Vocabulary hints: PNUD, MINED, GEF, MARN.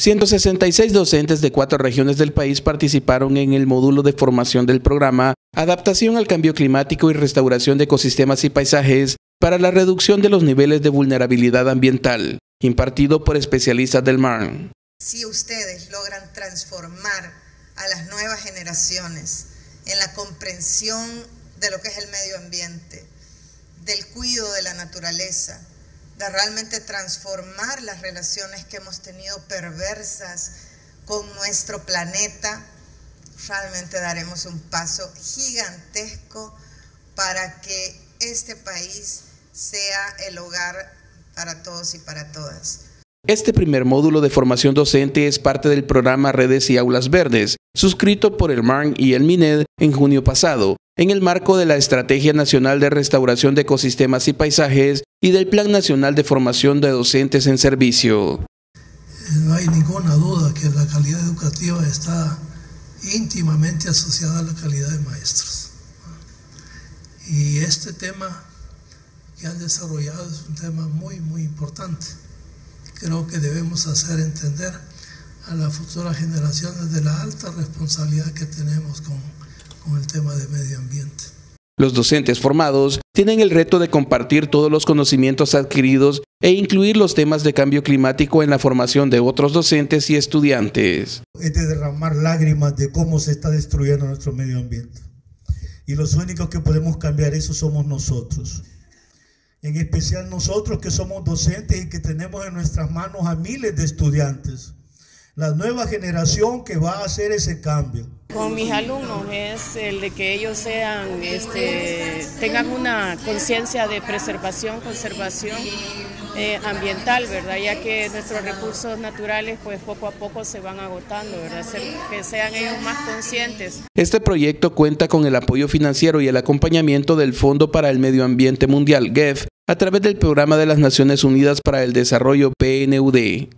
166 docentes de 4 regiones del país participaron en el módulo de formación del programa Adaptación al Cambio Climático y Restauración de Ecosistemas y Paisajes para la reducción de los niveles de vulnerabilidad ambiental, impartido por especialistas del MARN. Si ustedes logran transformar a las nuevas generaciones en la comprensión de lo que es el medio ambiente, del cuidado de la naturaleza, de realmente transformar las relaciones que hemos tenido perversas con nuestro planeta, realmente daremos un paso gigantesco para que este país sea el hogar para todos y para todas. Este primer módulo de formación docente es parte del programa Redes y Aulas Verdes, suscrito por el MARN y el MINED en junio pasado, en el marco de la Estrategia Nacional de Restauración de Ecosistemas y Paisajes y del Plan Nacional de Formación de Docentes en Servicio. No hay ninguna duda que la calidad educativa está íntimamente asociada a la calidad de maestros. Y este tema que han desarrollado es un tema muy, muy importante. Creo que debemos hacer entender a las futuras generaciones de la alta responsabilidad que tenemos con el tema de medio ambiente. Los docentes formados tienen el reto de compartir todos los conocimientos adquiridos e incluir los temas de cambio climático en la formación de otros docentes y estudiantes. Es de derramar lágrimas de cómo se está destruyendo nuestro medio ambiente. Y los únicos que podemos cambiar eso somos nosotros. En especial nosotros que somos docentes y que tenemos en nuestras manos a miles de estudiantes. La nueva generación que va a hacer ese cambio. Con mis alumnos es el de que ellos sean, tengan una conciencia de conservación ambiental, ¿verdad? Ya que nuestros recursos naturales pues poco a poco se van agotando, ¿verdad? Que sean ellos más conscientes. Este proyecto cuenta con el apoyo financiero y el acompañamiento del Fondo para el Medio Ambiente Mundial, GEF, a través del Programa de las Naciones Unidas para el Desarrollo, PNUD.